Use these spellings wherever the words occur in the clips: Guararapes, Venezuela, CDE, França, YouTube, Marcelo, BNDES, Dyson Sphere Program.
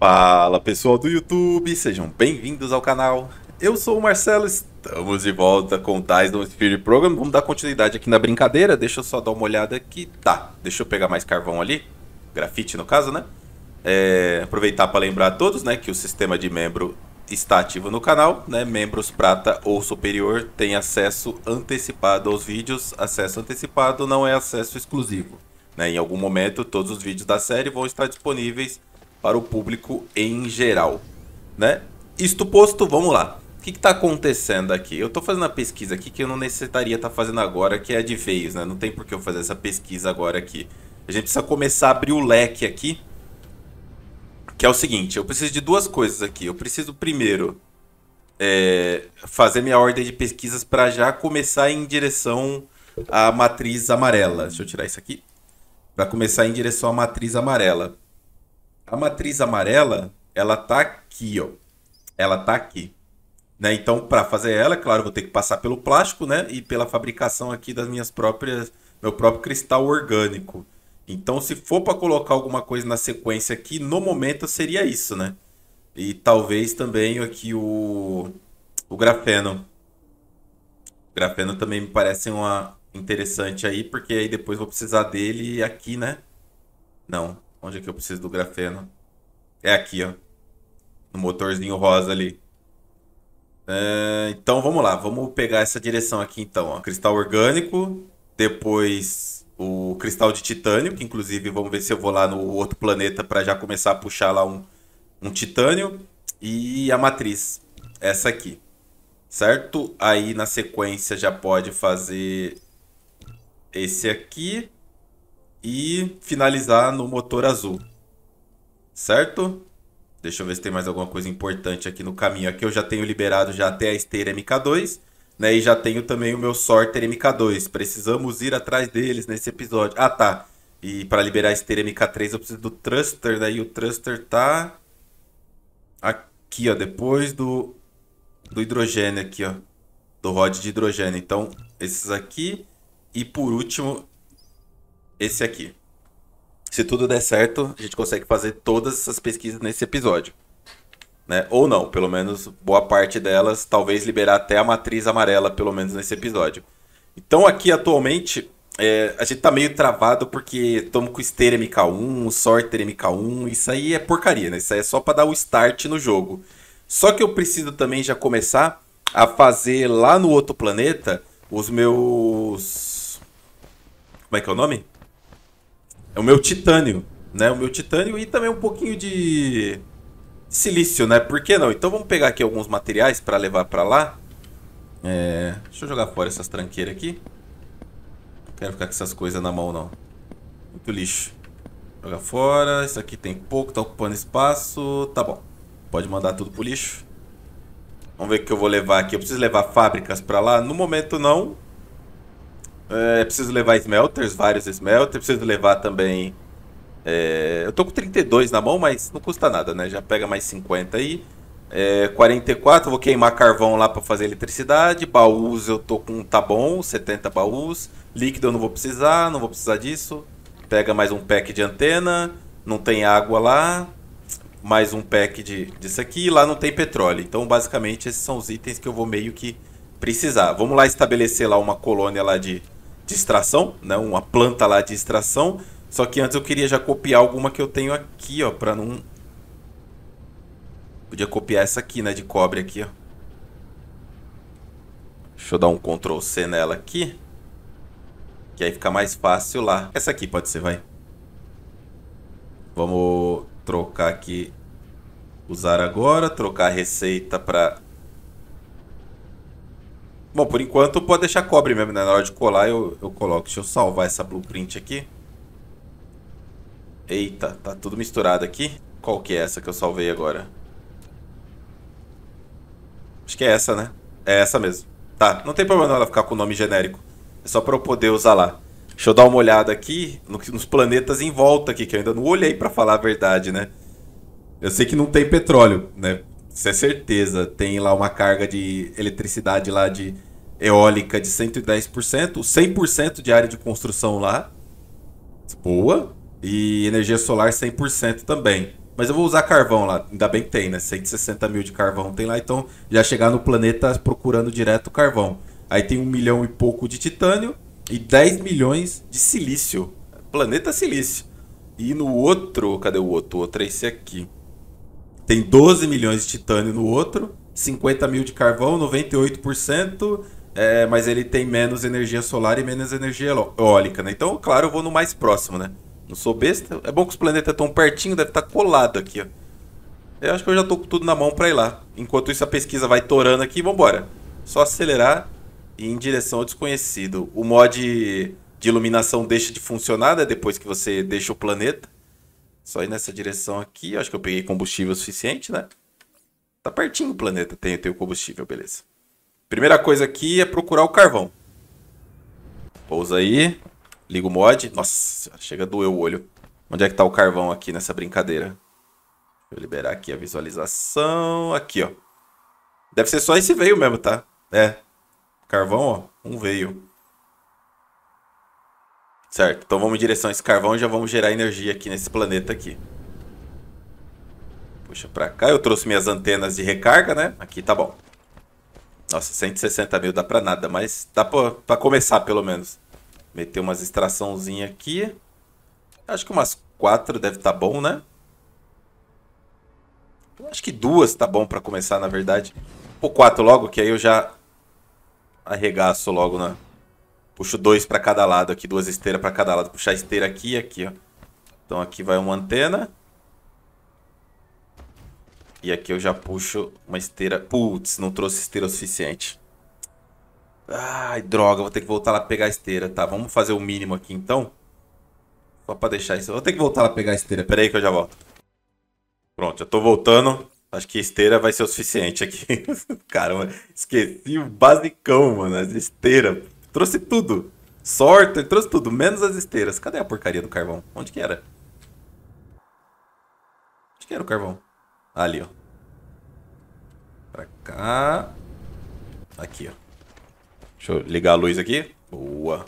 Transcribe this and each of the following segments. Fala pessoal do YouTube, sejam bem-vindos ao canal. Eu sou o Marcelo, estamos de volta com o Dyson Sphere Program. Vamos dar continuidade aqui na brincadeira, deixa eu só dar uma olhada aqui. Tá, deixa eu pegar mais carvão ali, grafite no caso, né? Aproveitar para lembrar a todos, né, que o sistema de membro está ativo no canal, né? Membros prata ou superior têm acesso antecipado aos vídeos. Acesso antecipado não é acesso exclusivo, né? Em algum momento todos os vídeos da série vão estar disponíveis para o público em geral, né? Isto posto, vamos lá. O que está acontecendo aqui? Eu estou fazendo uma pesquisa aqui que eu não necessitaria estar fazendo agora, que é de vez, né? Não tem por que eu fazer essa pesquisa agora aqui. A gente precisa começar a abrir o leque aqui, que é o seguinte, eu preciso de duas coisas aqui. Eu preciso primeiro fazer minha ordem de pesquisas para já começar em direção à matriz amarela. Deixa eu tirar isso aqui. Para começar em direção à matriz amarela. A matriz amarela, ela tá aqui, ó. Ela tá aqui, né? Então, para fazer ela, claro, eu vou ter que passar pelo plástico, né? E pela fabricação aqui das minhas próprias... Meu próprio cristal orgânico. Então, se for para colocar alguma coisa na sequência aqui, no momento seria isso, né? E talvez também aqui o grafeno. O grafeno também me parece uma interessante aí, porque aí depois eu vou precisar dele aqui, né? Não. Onde é que eu preciso do grafeno? É aqui, ó. No motorzinho rosa ali. Então, vamos lá. Vamos pegar essa direção aqui, então. Ó. Cristal orgânico. Depois, o cristal de titânio. Que, inclusive, vamos ver se eu vou lá no outro planeta para já começar a puxar lá um titânio. E a matriz. Essa aqui. Certo? Aí, na sequência, já pode fazer esse aqui. E finalizar no motor azul. Certo? Deixa eu ver se tem mais alguma coisa importante aqui no caminho. Aqui eu já tenho liberado já até a esteira MK2, né? E já tenho também o meu sorter MK2. Precisamos ir atrás deles nesse episódio. Ah, tá. E para liberar a esteira MK3 eu preciso do thruster, né? E o thruster tá aqui, ó. Depois do hidrogênio aqui, ó. Do rod de hidrogênio. Então, esses aqui. E por último... esse aqui. Se tudo der certo, a gente consegue fazer todas essas pesquisas nesse episódio, né? Ou não, pelo menos boa parte delas, talvez liberar até a matriz amarela, pelo menos nesse episódio. Então aqui atualmente, a gente tá meio travado porque estamos com esteira MK1, sorter MK1, isso aí é porcaria, né? Isso aí é só para dar o start no jogo. Só que eu preciso também já começar a fazer lá no outro planeta os meus... Como é que é o nome? É o meu titânio, né? O meu titânio e também um pouquinho de silício, né? Por que não? Então vamos pegar aqui alguns materiais para levar para lá. Deixa eu jogar fora essas tranqueiras aqui. Não quero ficar com essas coisas na mão, não. Muito lixo. Jogar fora. Isso aqui tem pouco, tá ocupando espaço. Tá bom. Pode mandar tudo pro lixo. Vamos ver o que eu vou levar aqui. Eu preciso levar fábricas para lá? No momento, não. Preciso levar smelters, vários smelters. Preciso levar também... eu tô com 32 na mão, mas não custa nada, né? Já pega mais 50 aí. 44, vou queimar carvão lá para fazer eletricidade. Baús eu tô com... tá bom, 70 baús. Líquido eu não vou precisar disso. Pega mais um pack de antena. Não tem água lá. Mais um pack disso aqui. Lá não tem petróleo. Então, basicamente, esses são os itens que eu vou meio que precisar. Vamos lá estabelecer lá uma colônia lá de extração, né? Uma planta lá de extração. Só que antes eu queria já copiar alguma que eu tenho aqui, ó, para não... Podia copiar essa aqui, né, de cobre aqui, ó. Deixa eu dar um Ctrl C nela aqui, que aí fica mais fácil lá. Essa aqui pode ser, vai. Vamos trocar aqui, usar agora, trocar a receita para... Bom, por enquanto pode deixar cobre mesmo, né? Na hora de colar eu coloco. Deixa eu salvar essa blueprint aqui. Eita, tá tudo misturado aqui. Qual que é essa que eu salvei agora? Acho que é essa, né? É essa mesmo. Tá, não tem problema ela ficar com o nome genérico. É só pra eu poder usar lá. Deixa eu dar uma olhada aqui nos planetas em volta aqui, que eu ainda não olhei pra falar a verdade, né? Eu sei que não tem petróleo, né? Isso é certeza. Tem lá uma carga de eletricidade lá de eólica de 110%. 100% de área de construção lá. Boa. E energia solar 100% também. Mas eu vou usar carvão lá, ainda bem que tem, né? 160 mil de carvão tem lá, então já chegar no planeta procurando direto carvão. Aí tem 1 milhão e pouco de titânio e 10 milhões de silício. Planeta silício. E no outro, cadê o outro? O outro é esse aqui. Tem 12 milhões de titânio no outro, 50 mil de carvão, 98%. É, mas ele tem menos energia solar e menos energia eólica, né? Então, claro, eu vou no mais próximo, né? Não sou besta. É bom que os planetas estão pertinho, deve estar colado aqui, ó. Eu acho que eu já tô com tudo na mão para ir lá. Enquanto isso, a pesquisa vai torando aqui. Vambora. Só acelerar e ir em direção ao desconhecido. O mod de iluminação deixa de funcionar, né? Depois que você deixa o planeta. Só ir nessa direção aqui. Eu acho que eu peguei combustível suficiente, né? Tá pertinho o planeta. Tem o combustível, beleza. Primeira coisa aqui é procurar o carvão. Pousa aí. Liga o mod. Nossa, chega a doer o olho. Onde é que tá o carvão aqui nessa brincadeira? Deixa eu liberar aqui a visualização. Aqui, ó. Deve ser só esse veio mesmo, tá? É. Carvão, ó. Um veio. Certo. Então vamos em direção a esse carvão e já vamos gerar energia aqui nesse planeta aqui. Puxa pra cá. Eu trouxe minhas antenas de recarga, né? Aqui tá bom. Nossa, 160 mil dá pra nada, mas dá pra começar pelo menos. Meter umas extraçãozinhas aqui. Acho que umas 4 deve estar bom, né? Acho que 2 tá bom pra começar, na verdade. Ou 4 logo, que aí eu já arregaço logo, né? Puxo 2 pra cada lado aqui, 2 esteiras pra cada lado. Puxar a esteira aqui e aqui, ó. Então aqui vai uma antena. E aqui eu já puxo uma esteira. Putz, não trouxe esteira o suficiente. Ai, droga, vou ter que voltar lá pegar a esteira, tá? Vamos fazer o mínimo aqui, então. Só pra deixar isso. Vou ter que voltar lá pegar a esteira. Pera aí que eu já volto. Pronto, já tô voltando. Acho que a esteira vai ser o suficiente aqui. Caramba, esqueci o basicão, mano. As esteiras. Trouxe tudo. Sorter, trouxe tudo, menos as esteiras. Cadê a porcaria do carvão? Onde que era? Onde que era o carvão? Ali, ó. Pra cá. Aqui, ó. Deixa eu ligar a luz aqui. Boa.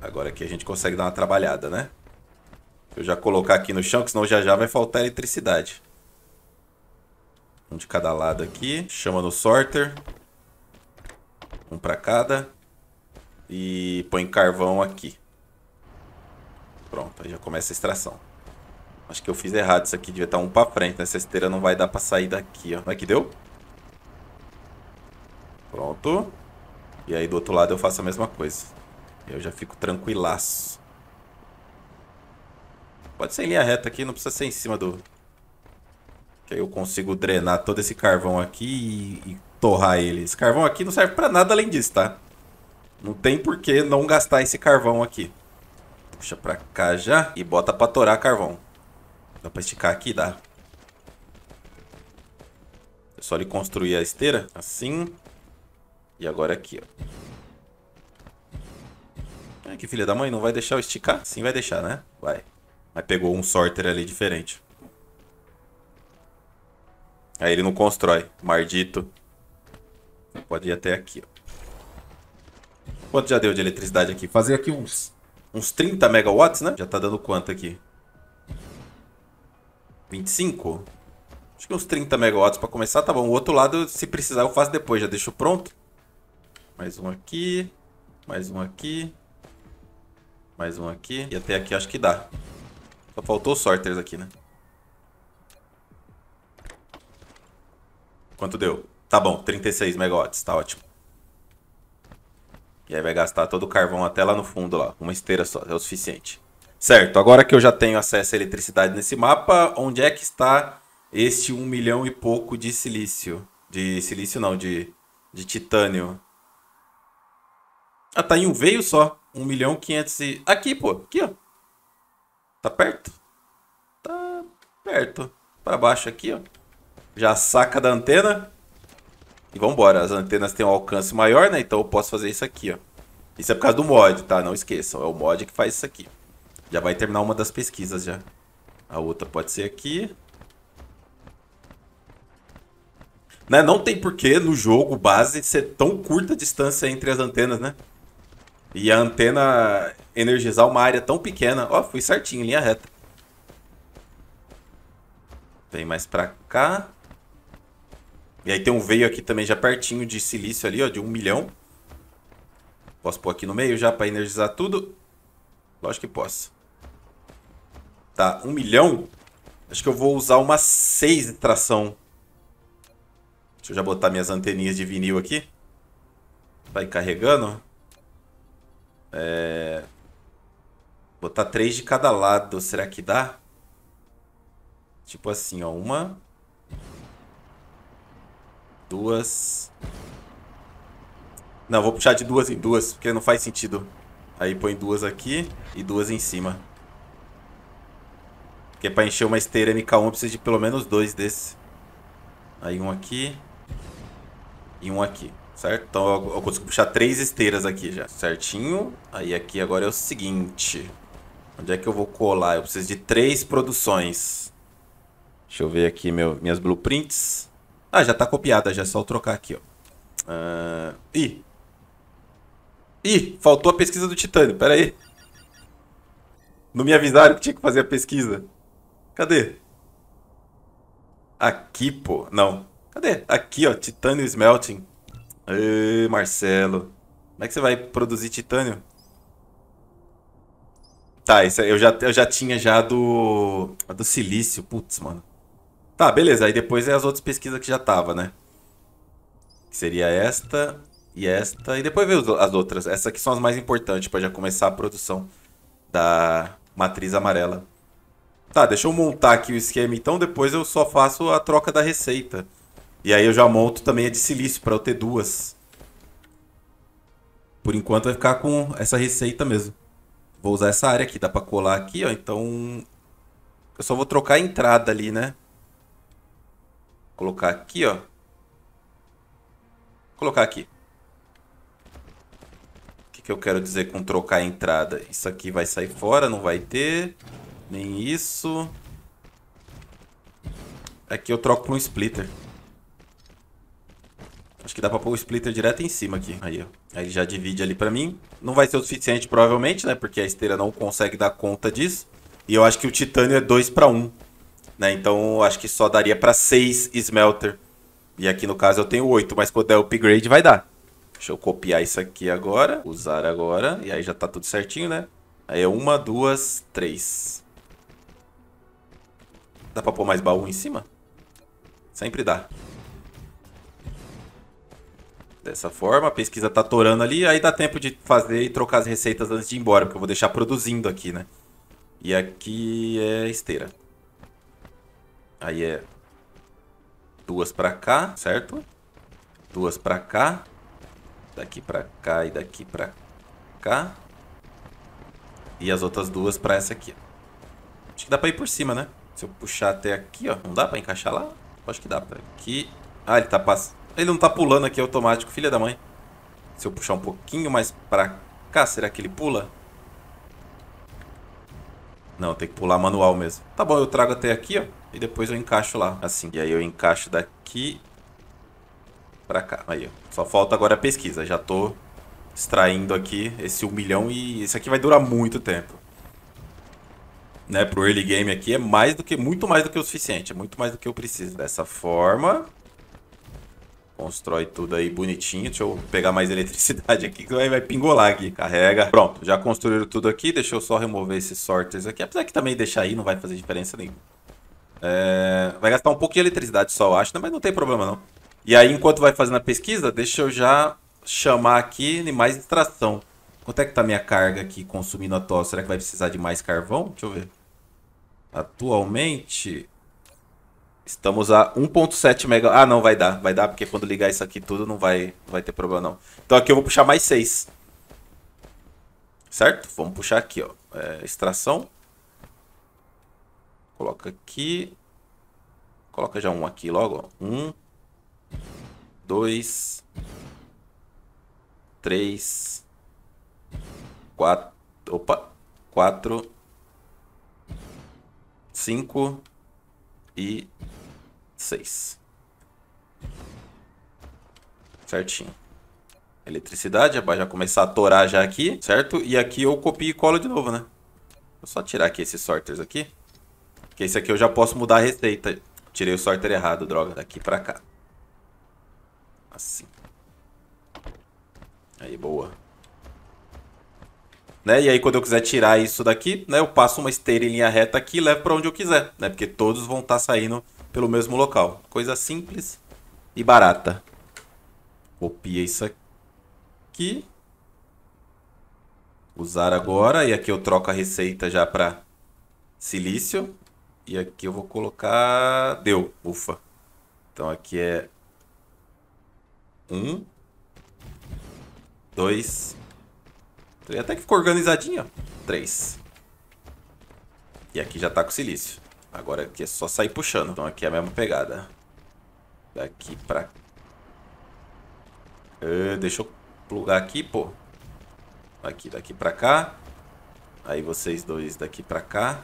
Agora aqui a gente consegue dar uma trabalhada, né? Deixa eu já colocar aqui no chão, que senão já já vai faltar eletricidade. Um de cada lado aqui. Chama no sorter. Um pra cada. E põe carvão aqui. Pronto, aí já começa a extração. Acho que eu fiz errado isso aqui. Devia estar um pra frente, né? Essa esteira não vai dar pra sair daqui, ó. Olha que deu. Pronto. E aí do outro lado eu faço a mesma coisa. Eu já fico tranquilaço. Pode ser em linha reta aqui, não precisa ser em cima do... Que aí eu consigo drenar todo esse carvão aqui e torrar ele. Esse carvão aqui não serve pra nada além disso, tá? Não tem por que não gastar esse carvão aqui. Puxa pra cá já e bota pra torar carvão. Dá pra esticar aqui? Dá. É só ele construir a esteira. Assim... E agora aqui, ó. Ai, que filha da mãe, não vai deixar eu esticar? Sim, vai deixar, né? Vai. Mas pegou um sorter ali diferente. Aí ele não constrói. Maldito. Pode ir até aqui, ó. Quanto já deu de eletricidade aqui? Fazer aqui uns 30 megawatts, né? Já tá dando quanto aqui? 25? Acho que uns 30 megawatts pra começar, tá bom. O outro lado, se precisar, eu faço depois. Já deixo pronto. Mais um aqui, mais um aqui, mais um aqui. E até aqui acho que dá. Só faltou os sorters aqui, né? Quanto deu? Tá bom, 36 megawatts, tá ótimo. E aí vai gastar todo o carvão até lá no fundo, lá. Uma esteira só, é o suficiente. Certo, agora que eu já tenho acesso à eletricidade nesse mapa, onde é que está este 1 milhão e pouco de silício? De silício não, de titânio. Ah, tá em um veio só. 1 milhão 500 e... Aqui, pô. Aqui, ó. Tá perto? Tá perto. Pra baixo aqui, ó. Já saca da antena. E vambora. As antenas têm um alcance maior, né? Então eu posso fazer isso aqui, ó. Isso é por causa do mod, tá? Não esqueçam. É o mod que faz isso aqui. Já vai terminar uma das pesquisas, já. A outra pode ser aqui. Né? Não tem porquê no jogo base ser tão curta a distância entre as antenas, né? E a antena energizar uma área tão pequena. Ó, fui certinho, linha reta. Vem mais pra cá. E aí tem um veio aqui também já pertinho de silício ali, ó, de 1 milhão. Posso pôr aqui no meio já pra energizar tudo? Lógico que posso. Tá, 1 milhão. Acho que eu vou usar uma 6 de tração. Deixa eu já botar minhas anteninhas de vinil aqui. Vai carregando. Botar 3 de cada lado. Será que dá? Tipo assim, ó. 1, 2. Não, vou puxar de 2 em 2, porque não faz sentido. Aí põe 2 aqui e 2 em cima. Porque pra encher uma esteira MK1 precisa de pelo menos 2 desse. Aí 1 aqui e 1 aqui, certo? Então eu consigo puxar 3 esteiras aqui já, certinho. Aí aqui agora é o seguinte. Onde é que eu vou colar? Eu preciso de 3 produções. Deixa eu ver aqui minhas blueprints. Ah, já tá copiada, já é só eu trocar aqui, ó. Ih, faltou a pesquisa do titânio, pera aí. Não me avisaram que tinha que fazer a pesquisa. Cadê? Aqui, pô. Não. Cadê? Aqui, ó. Titânio smelting. Ê, Marcelo. Como é que você vai produzir titânio? Tá, isso eu já tinha já do silício. Putz, mano. Tá, beleza. Aí depois é as outras pesquisas que já tava, né? Que seria esta e esta. E depois veio as outras. Essas aqui são as mais importantes pra já começar a produção da matriz amarela. Tá, deixa eu montar aqui o esquema então. Depois eu só faço a troca da receita. E aí eu já monto também a de silício pra eu ter 2. Por enquanto vai ficar com essa receita mesmo. Vou usar essa área aqui. Dá pra colar aqui, ó. Então eu só vou trocar a entrada ali, né? Colocar aqui, ó. Colocar aqui. O que que eu quero dizer com trocar a entrada? Isso aqui vai sair fora, não vai ter. Nem isso. Aqui eu troco para um splitter. Acho que dá para pôr o splitter direto em cima aqui. Aí, ó. Aí ele já divide ali para mim. Não vai ser o suficiente provavelmente, né? Porque a esteira não consegue dar conta disso. E eu acho que o titânio é 2 para 1. Né? Então eu acho que só daria para 6 smelter. E aqui no caso eu tenho 8, mas quando der upgrade vai dar. Deixa eu copiar isso aqui agora. Usar agora. E aí já tá tudo certinho, né? Aí é 1, 2, 3. Dá pra pôr mais baú em cima? Sempre dá. Dessa forma, a pesquisa tá torando ali. Aí dá tempo de fazer e trocar as receitas antes de ir embora. Porque eu vou deixar produzindo aqui, né? E aqui é esteira. Aí é 2 pra cá, certo? 2 pra cá. Daqui pra cá e daqui pra cá. E as outras 2 pra essa aqui. Acho que dá pra ir por cima, né? Se eu puxar até aqui, ó. Não dá pra encaixar lá? Acho que dá pra aqui. Ah, ele tá passando. Ele não tá pulando aqui automático, filha da mãe. Se eu puxar um pouquinho mais pra cá, será que ele pula? Não, tem que pular manual mesmo. Tá bom, eu trago até aqui, ó. E depois eu encaixo lá, assim. E aí eu encaixo daqui pra cá. Aí, ó. Só falta agora a pesquisa. Já tô extraindo aqui esse 1 milhão e isso aqui vai durar muito tempo. Né, pro early game aqui é mais do que, muito mais do que o suficiente. É muito mais do que eu preciso. Dessa forma. Constrói tudo aí bonitinho. Deixa eu pegar mais eletricidade aqui, que vai pingolar aqui. Carrega. Pronto, já construíram tudo aqui. Deixa eu só remover esses sorters aqui. Apesar que também deixar aí não vai fazer diferença nenhuma. Vai gastar um pouco de eletricidade só, eu acho, né? Mas não tem problema não. E aí, enquanto vai fazendo a pesquisa, deixa eu já chamar aqui animais de extração. Quanto é que tá a minha carga aqui consumindo a tosse? Será que vai precisar de mais carvão? Deixa eu ver. Atualmente, estamos a 1.7 mega... Ah, não, vai dar. Vai dar porque quando ligar isso aqui tudo não vai ter problema, não. Então aqui eu vou puxar mais 6. Certo? Vamos puxar aqui, ó. Extração. Coloca aqui. Coloca já um aqui logo, ó. 1, 2, 3... 4, opa, 4, 5 e 6. Certinho. Eletricidade, vai já começar a torar já aqui, certo? E aqui eu copio e colo de novo, né? Vou só tirar aqui esses sorters aqui. Porque esse aqui eu já posso mudar a receita. Tirei o sorter errado, droga. Daqui pra cá. Assim. Aí, boa. Né? E aí, quando eu quiser tirar isso daqui, né, eu passo uma esteira em linha reta aqui e levo pra onde eu quiser. Né? Porque todos vão estar saindo pelo mesmo local. Coisa simples e barata. Copia isso aqui. Usar agora. E aqui eu troco a receita já pra silício. E aqui eu vou colocar... Deu. Ufa. Então aqui é... 1, 2, 3. Até que ficou organizadinho. 3. E aqui já tá com silício. Agora aqui é só sair puxando. Então aqui é a mesma pegada. Daqui pra... deixa eu plugar aqui, pô. Aqui, daqui pra cá. Aí vocês dois daqui pra cá.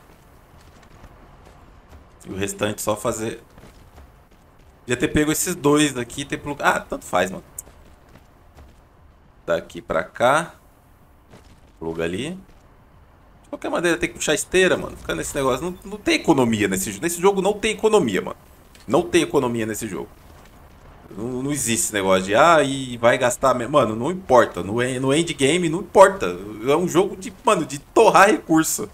E o restante só fazer... Podia ter pego esses dois daqui e ter plugado... Ah, tanto faz, mano. Daqui pra cá. Pluga ali. De qualquer maneira, tem que puxar esteira, mano. Ficar nesse negócio... Não tem economia nesse jogo. Nesse jogo não tem economia, mano. Não tem economia nesse jogo. Não existe esse negócio de... Ah, e vai gastar... Mano, não importa. No endgame, não importa. É um jogo de... Mano, de torrar recurso.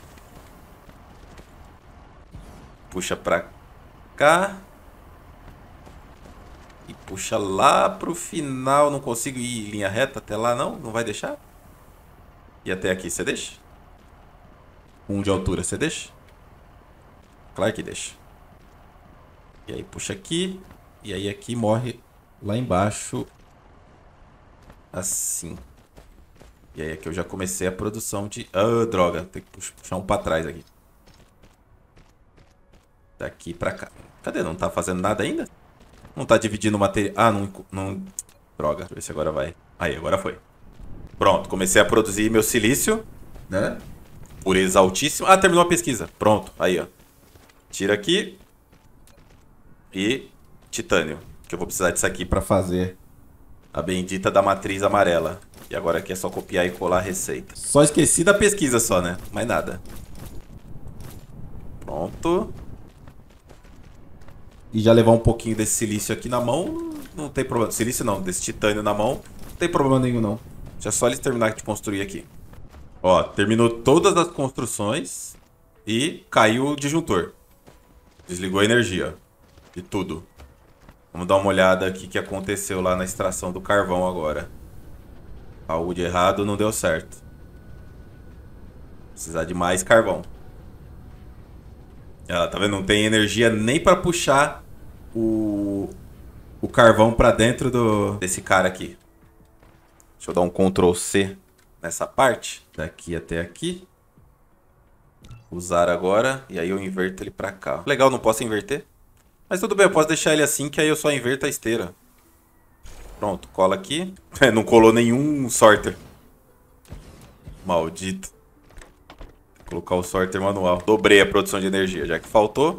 Puxa pra cá. E puxa lá pro final. Não consigo ir em linha reta até lá, não? Não vai deixar? E até aqui, você deixa? 1 de altura, você deixa? Claro que deixa. E aí puxa aqui. E aí aqui morre lá embaixo. Assim. E aí aqui eu já comecei a produção de... Ah, droga. Tem que puxar um pra trás aqui. Daqui pra cá. Cadê? Não tá fazendo nada ainda? Não tá dividindo o material. Ah, não... Droga. Deixa eu ver se agora vai. Aí, agora foi. Pronto. Comecei a produzir meu silício. Né? Pureza altíssima. Ah, terminou a pesquisa. Pronto. Aí, ó. Tira aqui. E titânio. Que eu vou precisar disso aqui pra fazer a bendita da matriz amarela. E agora aqui é só copiar e colar a receita. Só esqueci da pesquisa só, né? Mais nada. Pronto. E já levar um pouquinho desse silício aqui na mão, não tem problema. Silício não, desse titânio na mão, não tem problema nenhum não. Já é só eles terminar de construir aqui. Ó, terminou todas as construções e caiu o disjuntor. Desligou a energia de tudo. Vamos dar uma olhada aqui que aconteceu lá na extração do carvão agora. Algo de errado não deu certo. Precisar de mais carvão. Ela, tá vendo? Não tem energia nem pra puxar o carvão pra dentro desse cara aqui. Deixa eu dar um Ctrl C nessa parte. Daqui até aqui. Usar agora. E aí eu inverto ele pra cá. Legal, não posso inverter. Mas tudo bem, eu posso deixar ele assim que aí eu só inverto a esteira. Pronto, cola aqui. Não colou nenhum sorter. Maldito. Colocar o sorter manual. Dobrei a produção de energia. Já que faltou,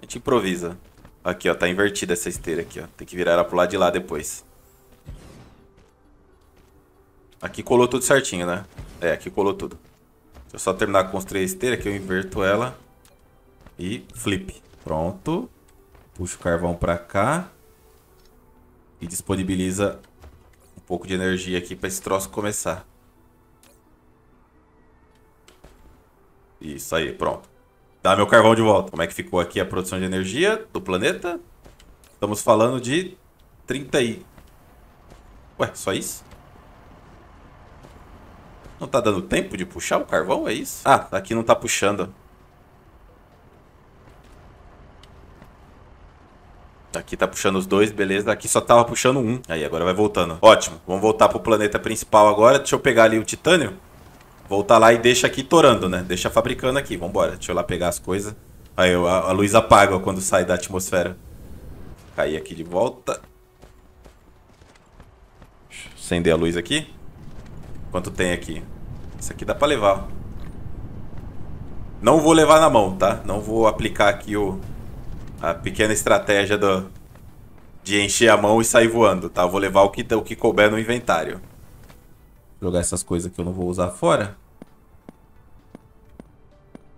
a gente improvisa. Aqui, ó. Tá invertida essa esteira aqui, ó. Tem que virar ela pro lado de lá depois. Aqui colou tudo certinho, né? É, aqui colou tudo. Deixa eu só terminar de construir a esteira que eu inverto ela. E flip. Pronto. Puxa o carvão pra cá. E disponibiliza um pouco de energia aqui pra esse troço começar. Isso aí, pronto. Dá meu carvão de volta. Como é que ficou aqui a produção de energia do planeta? Estamos falando de 30 e... Ué, só isso? Não tá dando tempo de puxar o carvão? É isso? Ah, aqui não tá puxando. Aqui tá puxando os dois, beleza. Aqui só tava puxando um. Aí, agora vai voltando. Ótimo. Vamos voltar pro planeta principal agora. Deixa eu pegar ali o titânio. Voltar lá e deixa aqui torando, né? Deixa fabricando aqui. Vambora. Deixa eu lá pegar as coisas. Aí a luz apaga quando sai da atmosfera. Cair aqui de volta. Deixa eu acender a luz aqui. Quanto tem aqui? Isso aqui dá pra levar. Não vou levar na mão, tá? Não vou aplicar aqui a pequena estratégia de encher a mão e sair voando, tá? Eu vou levar o que couber no inventário. Jogar essas coisas que eu não vou usar fora.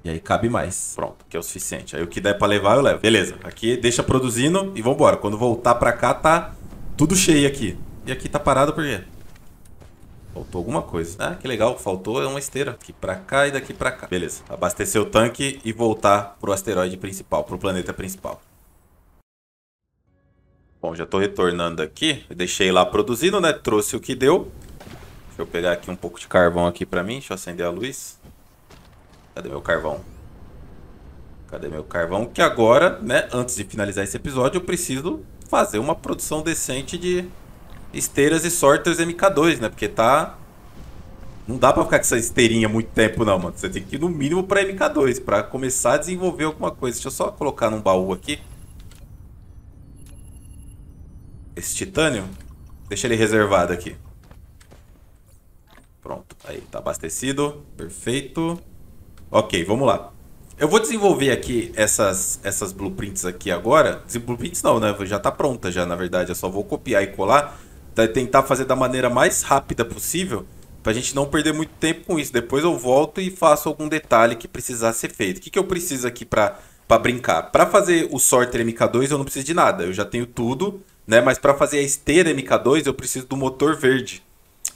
E aí cabe mais. Pronto, que é o suficiente. Aí o que der pra levar, eu levo. Beleza, aqui deixa produzindo e vambora. Quando voltar pra cá, tá tudo cheio aqui. E aqui tá parado por quê? Faltou alguma coisa. Ah, que legal. Faltou uma esteira. Aqui pra cá e daqui pra cá. Beleza. Abastecer o tanque e voltar pro asteroide principal, pro planeta principal. Bom, já tô retornando aqui. Eu deixei lá produzindo, né? Trouxe o que deu. Deixa eu pegar aqui um pouco de carvão aqui pra mim. Deixa eu acender a luz. Cadê meu carvão? Cadê meu carvão? Que agora, né? Antes de finalizar esse episódio, eu preciso fazer uma produção decente de... esteiras e sorters MK2, né? Porque tá... não dá pra ficar com essa esteirinha muito tempo, não, mano. Você tem que ir no mínimo pra MK2, pra começar a desenvolver alguma coisa. Deixa eu só colocar num baú aqui. Esse titânio. Deixa ele reservado aqui. Pronto. Aí, tá abastecido. Perfeito. Ok, vamos lá. Eu vou desenvolver aqui essas blueprints aqui agora. Blueprints não, né? Já tá pronta já, na verdade. Eu só vou copiar e colar. Tentar fazer da maneira mais rápida possível, pra gente não perder muito tempo com isso. Depois eu volto e faço algum detalhe que precisar ser feito. O que eu preciso aqui pra brincar? Pra fazer o sorter MK2 eu não preciso de nada, eu já tenho tudo, né? Mas pra fazer a esteira MK2 eu preciso do motor verde.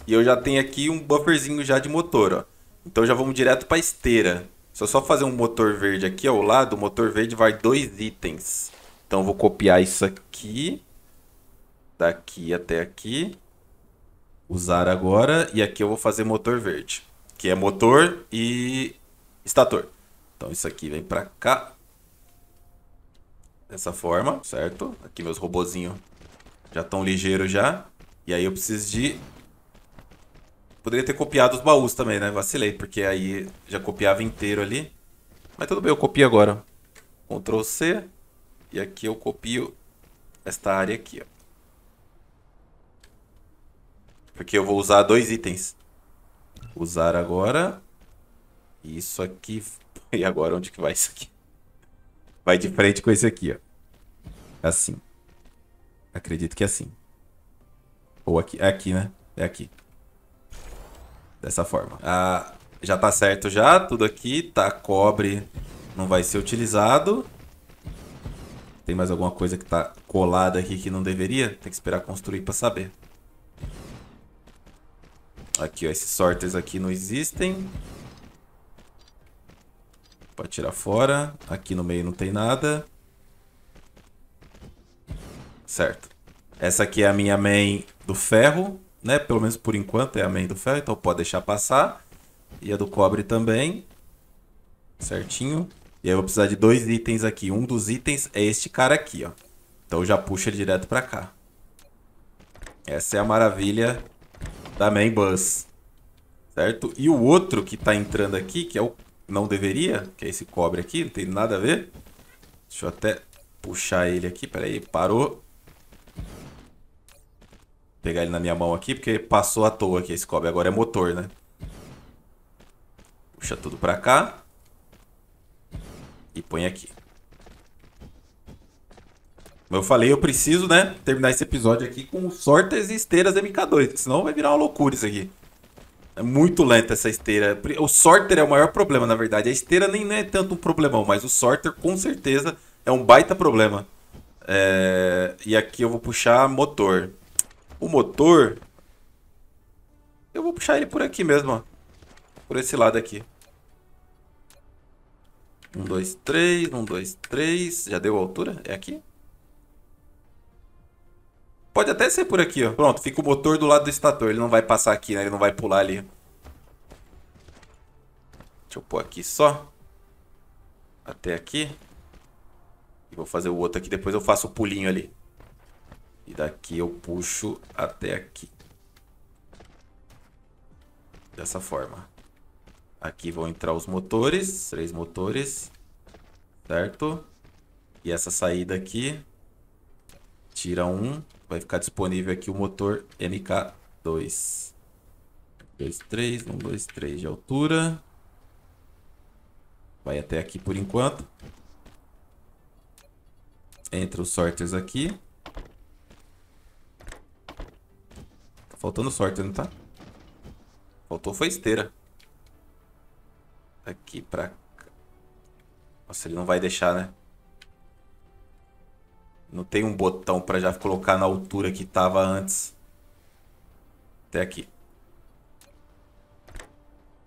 E eu já tenho aqui um bufferzinho já de motor, ó. Então já vamos direto pra esteira. Se eu só fazer um motor verde aqui ao lado, o motor verde vai 2 itens. Então eu vou copiar isso aqui. Daqui até aqui. Usar agora. E aqui eu vou fazer motor verde. Que é motor e estator. Então isso aqui vem pra cá. Dessa forma, certo? Aqui meus robozinhos já estão ligeiros já. E aí eu preciso de... poderia ter copiado os baús também, né? Vacilei, porque aí já copiava inteiro ali. Mas tudo bem, eu copio agora. Ctrl C. E aqui eu copio esta área aqui, ó. Porque eu vou usar 2 itens. Usar agora. Isso aqui. E agora onde que vai isso aqui? Vai de frente com esse aqui, ó. Assim. Acredito que é assim. Ou aqui. É aqui, né? É aqui. Dessa forma. Ah, já tá certo já. Tudo aqui. Tá, cobre não vai ser utilizado. Tem mais alguma coisa que tá colada aqui que não deveria? Tem que esperar construir pra saber. Aqui, ó, esses sorters aqui não existem. Pode tirar fora. Aqui no meio não tem nada. Certo. Essa aqui é a minha main do ferro, né? Pelo menos por enquanto é a main do ferro, então pode deixar passar. E a do cobre também. Certinho. E aí eu vou precisar de 2 itens aqui. Um dos itens é este cara aqui, ó. Então eu já puxo ele direto pra cá. Essa é a maravilha... da main bus, certo? E o outro que tá entrando aqui, que é o... não deveria, que é esse cobre aqui, não tem nada a ver. Deixa eu até puxar ele aqui, peraí, parou. Vou pegar ele na minha mão aqui, porque passou à toa aqui esse cobre, agora é motor, né? Puxa tudo pra cá. E põe aqui. Como eu falei, eu preciso, né, terminar esse episódio aqui com sorters e esteiras MK2, senão vai virar uma loucura isso aqui. É muito lenta essa esteira. O sorter é o maior problema, na verdade. A esteira nem é tanto um problemão, mas o sorter, com certeza, é um baita problema. E aqui eu vou puxar motor. O motor... eu vou puxar ele por aqui mesmo, ó. Por esse lado aqui. 1, 2, 3. 1, 2, 3. Já deu a altura? É aqui? Pode até ser por aqui, ó. Pronto, fica o motor do lado do estator. Ele não vai passar aqui, né? Ele não vai pular ali. Deixa eu pôr aqui só. Até aqui. E vou fazer o outro aqui. Depois eu faço o pulinho ali. E daqui eu puxo até aqui. Dessa forma. Aqui vão entrar os motores. 3 motores. Certo? E essa saída aqui. Tira um. Vai ficar disponível aqui o motor MK2. 2, 3. 1, 2, 3 de altura. Vai até aqui por enquanto. Entra os sorters aqui. Tá faltando sorter, não tá? Faltou foi esteira. Aqui pra cá. Nossa, ele não vai deixar, né? Não tem um botão para já colocar na altura que tava antes. Até aqui.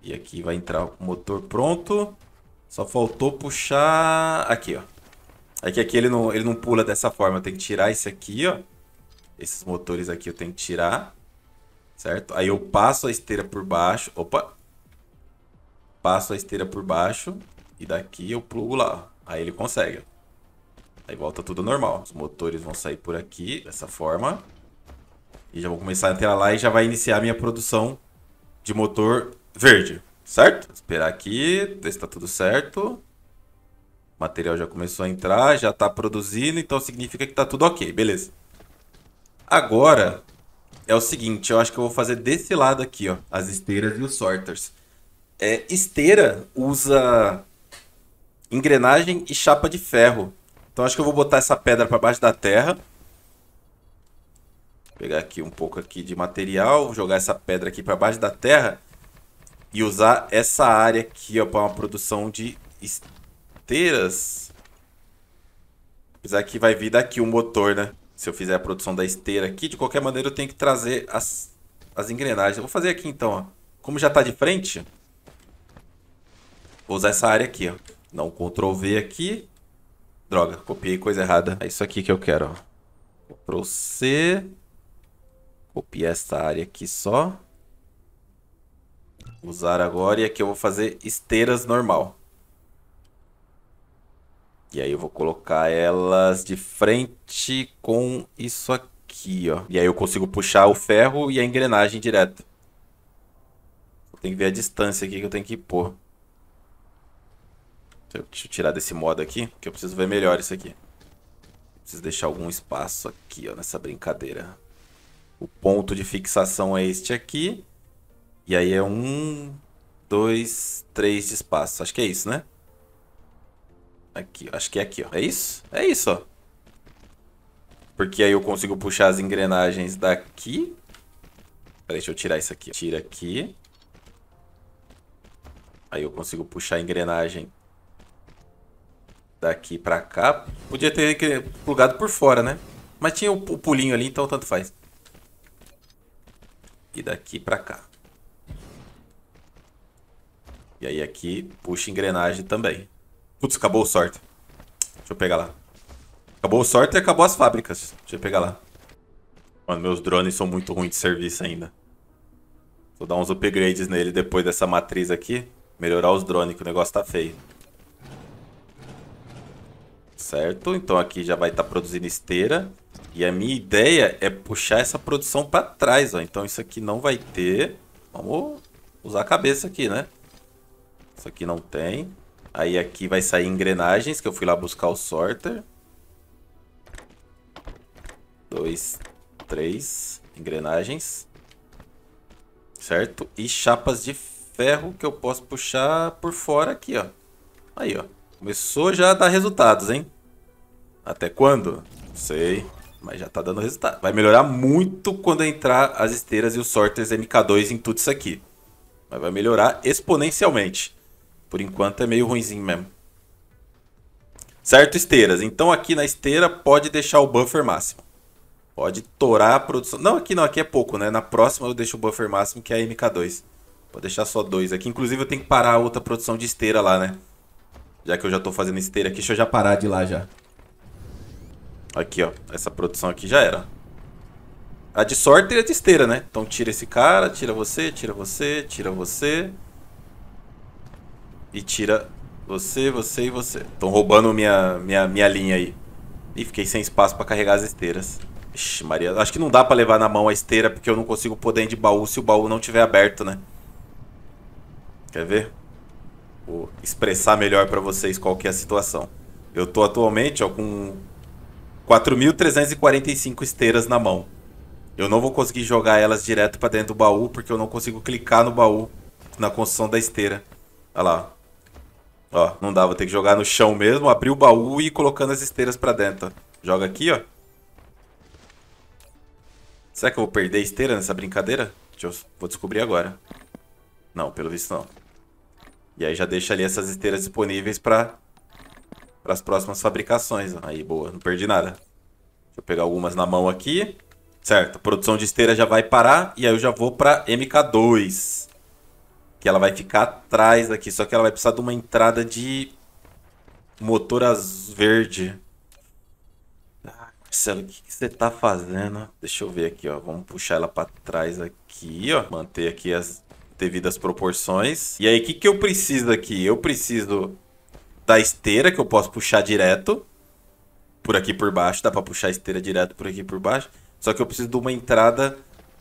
E aqui vai entrar o motor pronto. Só faltou puxar... Aqui, ó. É que aqui ele não pula dessa forma. Eu tenho que tirar esse aqui, ó. Esses motores aqui eu tenho que tirar. Certo? Aí eu passo a esteira por baixo. Opa! Passo a esteira por baixo. E daqui eu plugo lá. Aí ele consegue. Aí volta tudo normal. Os motores vão sair por aqui, dessa forma. E já vou começar a entrar lá e já vai iniciar a minha produção de motor verde. Certo? Vou esperar aqui, ver se tá tudo certo. O material já começou a entrar, já tá produzindo. Então significa que tá tudo ok, beleza. Agora é o seguinte, eu acho que eu vou fazer desse lado aqui, ó. As esteiras e os sorters. Esteira usa engrenagem e chapa de ferro. Então acho que eu vou botar essa pedra para baixo da terra. Vou pegar aqui um pouco aqui de material. Vou jogar essa pedra aqui para baixo da terra. E usar essa área aqui para uma produção de esteiras. Apesar que vai vir daqui o motor, né? Se eu fizer a produção da esteira aqui, de qualquer maneira eu tenho que trazer as engrenagens. Eu vou fazer aqui então, ó. Como já está de frente, vou usar essa área aqui, ó. Dá um Ctrl V aqui. Droga, copiei coisa errada. É isso aqui que eu quero, ó. Ctrl C. Copiar essa área aqui só. Usar agora e aqui eu vou fazer esteiras normal. E aí eu vou colocar elas de frente com isso aqui, ó. E aí eu consigo puxar o ferro e a engrenagem direto. Tem que ver a distância aqui que eu tenho que pôr. Deixa eu tirar desse modo aqui, que eu preciso ver melhor isso aqui. Preciso deixar algum espaço aqui, ó, nessa brincadeira. O ponto de fixação é este aqui. E aí é 1, 2, 3 de espaço. Acho que é isso, né? Aqui, acho que é aqui, ó. É isso? É isso, ó. Porque aí eu consigo puxar as engrenagens daqui. Peraí, deixa eu tirar isso aqui. Tira aqui. Aí eu consigo puxar a engrenagem daqui pra cá. Podia ter plugado por fora, né? Mas tinha o pulinho ali, então tanto faz. E daqui pra cá. E aí aqui puxa engrenagem também. Putz, acabou o sorter. Deixa eu pegar lá. Acabou o sorter e acabou as fábricas. Deixa eu pegar lá. Mano, meus drones são muito ruins de serviço ainda. Vou dar uns upgrades nele depois dessa matriz aqui. Melhorar os drones, que o negócio tá feio. Certo? Então aqui já vai estar produzindo esteira. E a minha ideia é puxar essa produção para trás, ó. Então isso aqui não vai ter. Vamos usar a cabeça aqui, né? Isso aqui não tem. Aí aqui vai sair engrenagens, que eu fui lá buscar o sorter. 2, 3 engrenagens. Certo? E chapas de ferro que eu posso puxar por fora aqui, ó. Aí, ó. Começou já a dar resultados, hein? Até quando? Não sei. Mas já tá dando resultado. Vai melhorar muito quando entrar as esteiras e os sorters MK2 em tudo isso aqui. Mas vai melhorar exponencialmente. Por enquanto é meio ruinzinho mesmo. Certo, esteiras. Então aqui na esteira pode deixar o buffer máximo. Pode torar a produção. Não, aqui é pouco, né? Na próxima eu deixo o buffer máximo, que é a MK2. Vou deixar só 2 aqui. Inclusive eu tenho que parar a outra produção de esteira lá, né? Já que eu já tô fazendo esteira aqui, deixa eu já parar de lá já. Aqui, ó. Essa produção aqui já era. A de sorter é de esteira, né? Então tira esse cara, tira você, tira você, tira você. E tira você, você e você. Estão roubando minha linha aí. Ih, fiquei sem espaço pra carregar as esteiras. Ixi, Maria. Acho que não dá pra levar na mão a esteira, porque eu não consigo pôr dentro de baú se o baú não tiver aberto, né? Quer ver? Vou expressar melhor para vocês qual que é a situação. Eu tô atualmente, ó, com 4.345 esteiras na mão. Eu não vou conseguir jogar elas direto para dentro do baú, porque eu não consigo clicar no baú na construção da esteira. Olha lá. Ó, não dá, vou ter que jogar no chão mesmo, abrir o baú e ir colocando as esteiras para dentro. Joga aqui, ó. Será que eu vou perder a esteira nessa brincadeira? Vou descobrir agora. Não, pelo visto não. E aí já deixa ali essas esteiras disponíveis para para as próximas fabricações. Aí, boa, não perdi nada. Deixa eu pegar algumas na mão aqui. Certo, a produção de esteira já vai parar. E aí eu já vou para MK2, que ela vai ficar atrás aqui. Só que ela vai precisar de uma entrada de motor verde. Ah, Marcelo, o que você tá fazendo? Deixa eu ver aqui, ó. Vamos puxar ela para trás aqui, ó. Manter aqui as devidas proporções. E aí, o que que eu preciso aqui? Eu preciso da esteira, que eu posso puxar direto por aqui por baixo. Dá para puxar a esteira direto por aqui por baixo. Só que eu preciso de uma entrada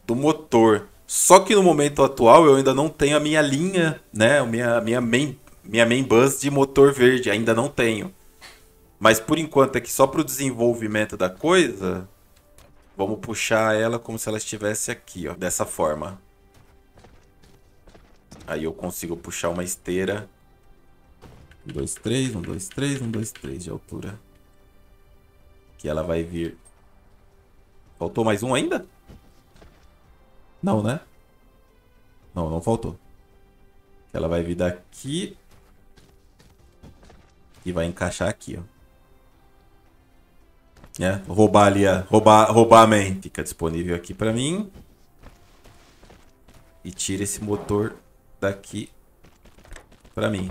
do motor. Só que no momento atual eu ainda não tenho a minha linha, né? Minha main bus de motor verde. Ainda não tenho. Mas por enquanto aqui, só para o desenvolvimento da coisa, vamos puxar ela como se ela estivesse aqui, ó. Dessa forma. Aí eu consigo puxar uma esteira. 1, 2, 3, 1, 2, 3, 1, 2, 3 de altura. Que ela vai vir... Faltou mais um ainda? Não, né? Não, não faltou. Ela vai vir daqui. E vai encaixar aqui, ó. É, roubar ali a... Roubar a main. Fica disponível aqui pra mim. E tira esse motor daqui pra mim.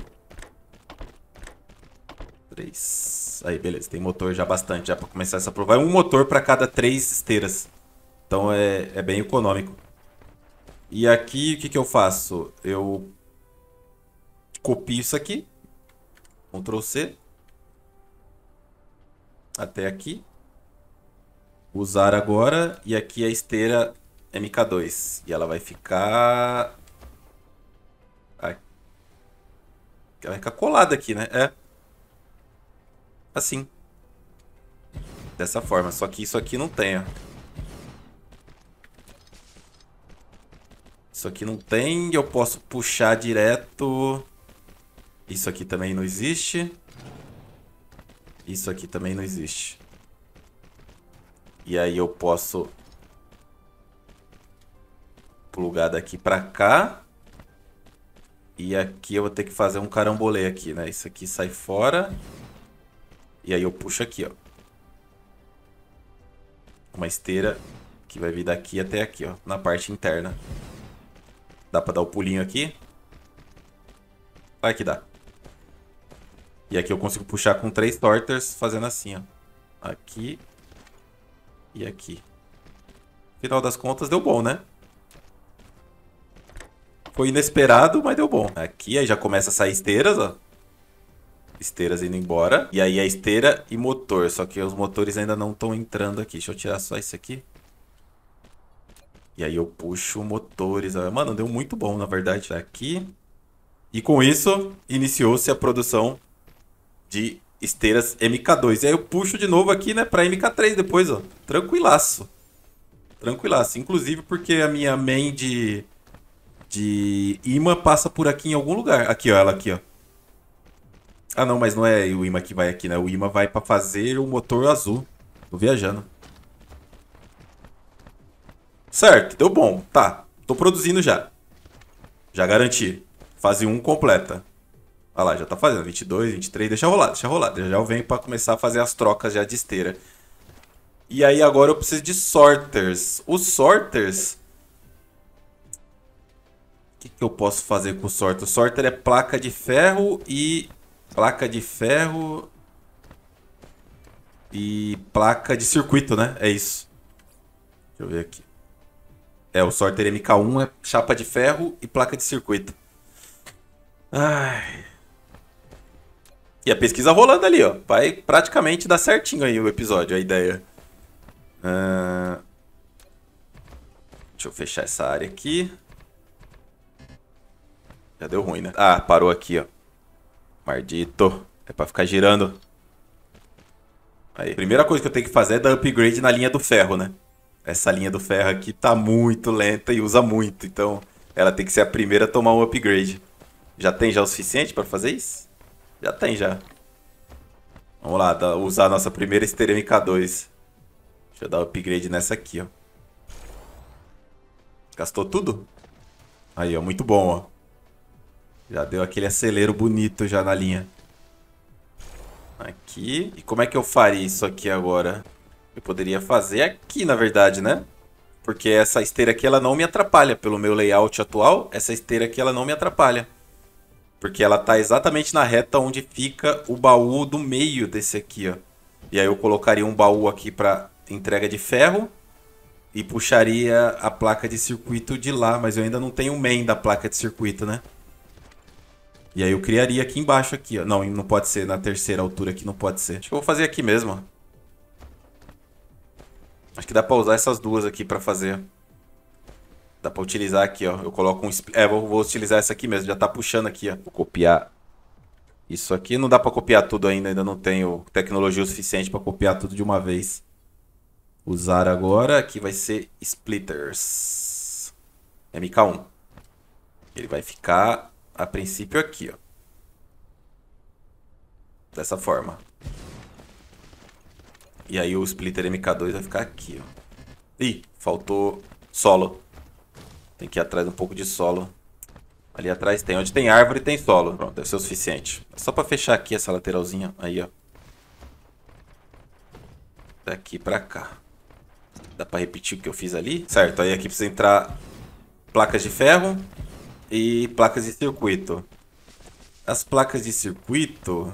3. Aí, beleza. Tem motor já bastante já pra começar essa prova. É um motor pra cada 3 esteiras. Então é bem econômico. E aqui, o que que eu faço? Eu copio isso aqui. Ctrl+C. Até aqui. Usar agora. E aqui a esteira MK2. E ela vai ficar... Ela vai ficar colada aqui, né? É. Assim. Dessa forma. Só que isso aqui não tem, ó. Isso aqui não tem. Eu posso puxar direto. Isso aqui também não existe. Isso aqui também não existe. E aí eu posso... plugar daqui pra cá. E aqui eu vou ter que fazer um carambolê aqui, né? Isso aqui sai fora. E aí eu puxo aqui, ó. Uma esteira que vai vir daqui até aqui, ó. Na parte interna. Dá pra dar o pulinho aqui? Vai que dá. E aqui eu consigo puxar com 3 torters fazendo assim, ó. Aqui. E aqui. No final das contas deu bom, né? Foi inesperado, mas deu bom. Aqui, aí já começa a sair esteiras, ó. Esteiras indo embora. E aí a esteira e motor. Só que os motores ainda não estão entrando aqui. Deixa eu tirar só isso aqui. E aí eu puxo motores. Ó. Mano, deu muito bom, na verdade. Aqui. E com isso, iniciou-se a produção de esteiras MK2. E aí eu puxo de novo aqui, né? Pra MK3 depois, ó. Tranquilaço. Tranquilaço. Inclusive porque a minha main de imã passa por aqui em algum lugar. Aqui, ó, ela aqui, ó. Ah, não, mas não é o imã que vai aqui, né? O imã vai pra fazer o motor azul. Tô viajando. Certo, deu bom. Tá, tô produzindo já. Já garanti. Fase 1 completa. Olha lá, já tá fazendo. 22, 23, deixa rolar, deixa rolar. Já eu venho pra começar a fazer as trocas já de esteira. E aí agora eu preciso de sorters. Os sorters... O que eu posso fazer com o sorter? O sorter é placa de ferro e... Placa de ferro... E placa de circuito, né? É isso. Deixa eu ver aqui. É, o sorter MK1 é chapa de ferro e placa de circuito. Ai... E a pesquisa rolando ali, ó. Vai praticamente dar certinho aí o episódio, a ideia. Deixa eu fechar essa área aqui. Já deu ruim, né? Ah, parou aqui, ó. Maldito. É pra ficar girando. Aí, a primeira coisa que eu tenho que fazer é dar upgrade na linha do ferro, né? Essa linha do ferro aqui tá muito lenta e usa muito. Então, ela tem que ser a primeira a tomar um upgrade. Já tem já o suficiente pra fazer isso? Já tem, já. Vamos lá, usar a nossa primeira esteira MK2. Deixa eu dar upgrade nessa aqui, ó. Gastou tudo? Aí, ó. Muito bom, ó. Já deu aquele acelero bonito já na linha. Aqui. E como é que eu faria isso aqui agora? Eu poderia fazer aqui, na verdade, né? Porque essa esteira aqui, ela não me atrapalha. Pelo meu layout atual, essa esteira aqui, ela não me atrapalha. Porque ela tá exatamente na reta onde fica o baú do meio desse aqui, ó. E aí eu colocaria um baú aqui para entrega de ferro. E puxaria a placa de circuito de lá. Mas eu ainda não tenho o main da placa de circuito, né? E aí eu criaria aqui embaixo, aqui, ó. Não, não pode ser na terceira altura aqui, não pode ser. Acho que eu vou fazer aqui mesmo, ó. Acho que dá pra usar essas duas aqui pra fazer. Dá pra utilizar aqui, ó. Eu coloco um... É, vou utilizar essa aqui mesmo. Já tá puxando aqui, ó. Vou copiar isso aqui. Não dá pra copiar tudo ainda. Ainda não tenho tecnologia o suficiente pra copiar tudo de uma vez. Usar agora. Aqui vai ser Splitters. MK1. Ele vai ficar, a princípio, aqui, ó. Dessa forma. E aí o Splitter MK2 vai ficar aqui, ó. Ih, faltou solo. Tem que ir atrás um pouco de solo. Ali atrás tem. Onde tem árvore tem solo. Pronto, deve ser o suficiente. Só pra fechar aqui essa lateralzinha. Aí, ó. Daqui pra cá. Dá pra repetir o que eu fiz ali? Certo, aí aqui precisa entrar placas de ferro e placas de circuito. As placas de circuito...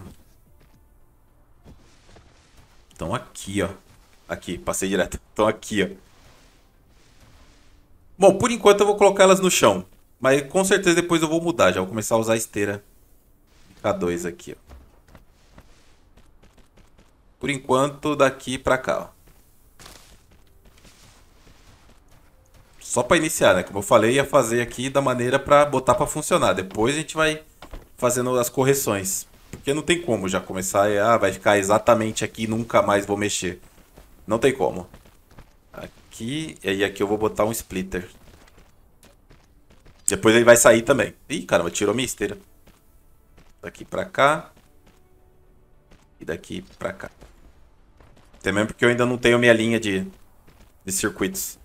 Estão aqui, ó. Aqui, passei direto. Estão aqui, ó. Bom, por enquanto eu vou colocar elas no chão. Mas com certeza depois eu vou mudar. Já vou começar a usar a esteira K2 aqui, ó. Por enquanto, daqui pra cá, ó. Só pra iniciar, né? Como eu falei, ia fazer aqui da maneira pra botar pra funcionar. Depois a gente vai fazendo as correções. Porque não tem como já começar e... Ah, vai ficar exatamente aqui e nunca mais vou mexer. Não tem como. Aqui... E aí aqui eu vou botar um splitter. Depois ele vai sair também. Ih, caramba, tirou minha esteira. Daqui pra cá. E daqui pra cá. Até mesmo porque eu ainda não tenho minha linha de circuitos.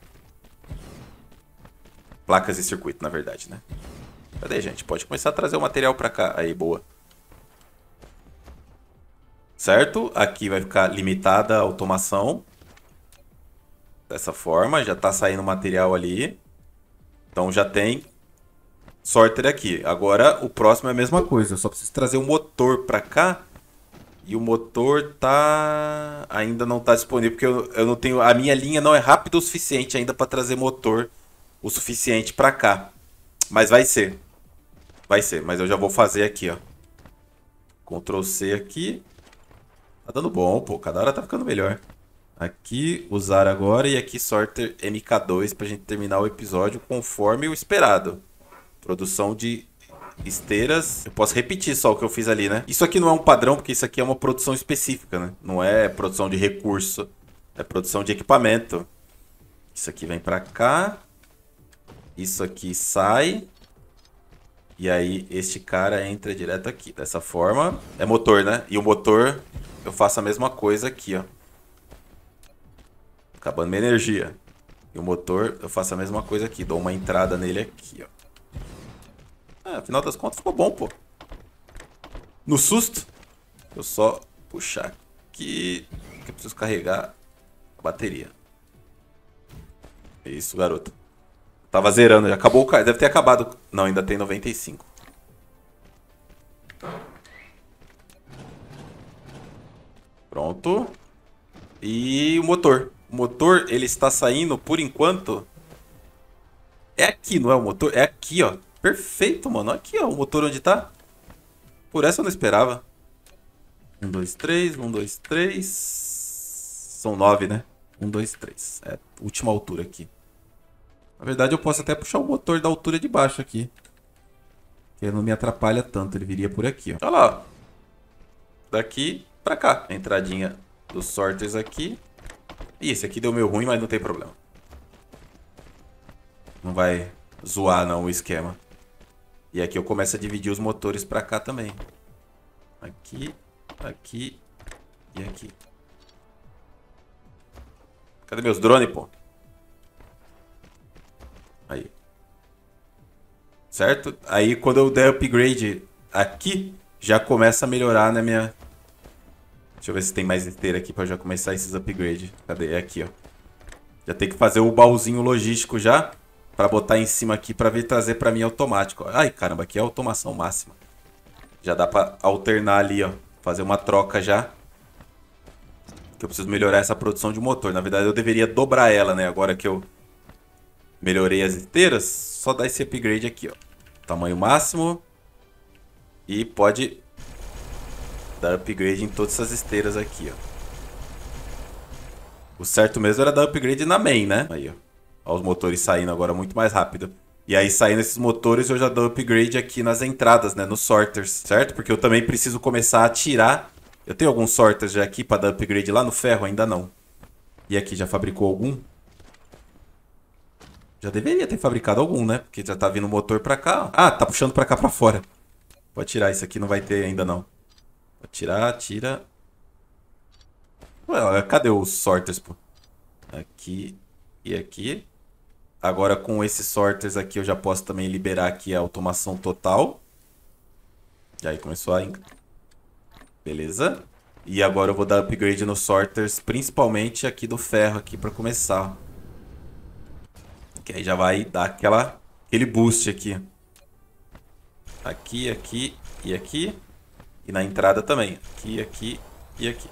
Placas de circuito, na verdade, né? Cadê, gente? Pode começar a trazer o material pra cá. Aí, boa. Certo? Aqui vai ficar limitada a automação. Dessa forma, já está saindo material ali. Então já tem sorter aqui. Agora o próximo é a mesma coisa. Eu só preciso trazer o motor para cá. E o motor tá... ainda não está disponível. Porque eu não tenho... A minha linha não é rápida o suficiente ainda para trazer motor o suficiente para cá. Mas vai ser. Vai ser. Mas eu já vou fazer aqui, ó. Ctrl C aqui. Tá dando bom, pô. Cada hora tá ficando melhor. Aqui, usar agora. E aqui, sorter MK2 pra gente terminar o episódio conforme o esperado. Produção de esteiras. Eu posso repetir só o que eu fiz ali, né? Isso aqui não é um padrão, porque isso aqui é uma produção específica, né? Não é produção de recurso. É produção de equipamento. Isso aqui vem pra cá. Isso aqui sai. E aí, este cara entra direto aqui. Dessa forma. É motor, né? E o motor... Eu faço a mesma coisa aqui, ó. Acabando minha energia. E o motor, eu faço a mesma coisa aqui. Dou uma entrada nele aqui, ó. Ah, afinal das contas, ficou bom, pô. No susto, eu só puxar aqui. Que eu preciso carregar a bateria. É isso, garoto. Tava zerando, já acabou o carro. Deve ter acabado. Não, ainda tem 95. Pronto. E o motor. O motor, ele está saindo, por enquanto... É aqui, não é o motor? É aqui, ó. Perfeito, mano. Aqui, ó. O motor onde tá. Por essa eu não esperava. 1, 2, 3. 1, 2, 3. São 9, né? 1, 2, 3. É a última altura aqui. Na verdade, eu posso até puxar o motor da altura de baixo aqui. Que não me atrapalha tanto. Ele viria por aqui, ó. Olha lá, ó. Daqui... pra cá. Entradinha dos sorters aqui. Ih, esse aqui deu meio ruim, mas não tem problema. Não vai zoar, não, o esquema. E aqui eu começo a dividir os motores pra cá também. Aqui, aqui e aqui. Cadê meus drones, pô? Aí. Certo? Aí, quando eu der upgrade aqui, já começa a melhorar na minha... Deixa eu ver se tem mais esteira aqui pra já começar esses upgrades. Cadê? É aqui, ó. Já tem que fazer o baúzinho logístico já pra botar em cima aqui pra vir trazer pra mim automático. Ai, caramba, aqui é automação máxima. Já dá pra alternar ali, ó. Fazer uma troca já. Que eu preciso melhorar essa produção de motor. Na verdade, eu deveria dobrar ela, né? Agora que eu melhorei as esteiras, só dá esse upgrade aqui, ó. Tamanho máximo. E pode dar upgrade em todas essas esteiras aqui, ó. O certo mesmo era dar upgrade na main, né? Aí, ó. Ó os motores saindo agora muito mais rápido. E aí, saindo esses motores, eu já dou upgrade aqui nas entradas, né? Nos sorters, certo? Porque eu também preciso começar a tirar... Eu tenho alguns sorters já aqui para dar upgrade lá no ferro? Ainda não. E aqui, já fabricou algum? Já deveria ter fabricado algum, né? Porque já tá vindo o motor para cá. Ah, tá puxando para cá para fora. Pode tirar, isso aqui não vai ter ainda não. Pode tirar, tira. Ué, cadê os sorters, pô? Aqui e aqui. Agora com esses sorters aqui eu já posso também liberar aqui a automação total. E aí começou a... Beleza. E agora eu vou dar upgrade nos sorters, principalmente aqui do ferro aqui para começar. Que aí já vai dar aquele boost aqui. Aqui, aqui e aqui. E na entrada também. Aqui, aqui e aqui.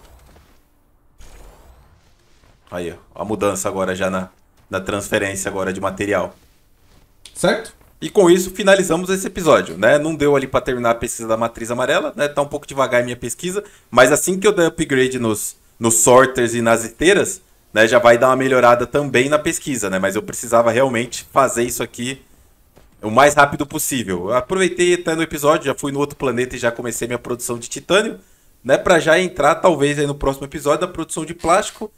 Aí, ó. A mudança agora já na transferência agora de material. Certo? E com isso finalizamos esse episódio, né? Não deu ali para terminar a pesquisa da matriz amarela, né? Tá um pouco devagar a minha pesquisa, mas assim que eu der upgrade nos sorters e nas esteiras, né? Já vai dar uma melhorada também na pesquisa, né? Mas eu precisava realmente fazer isso aqui o mais rápido possível. Eu aproveitei até no episódio, já fui no outro planeta e já comecei minha produção de titânio, né? Para já entrar talvez aí no próximo episódio da produção de plástico.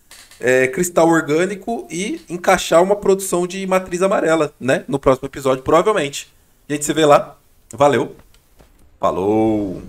Cristal orgânico e encaixar uma produção de matriz amarela, né? No próximo episódio, provavelmente. A gente se vê lá. Valeu. Falou.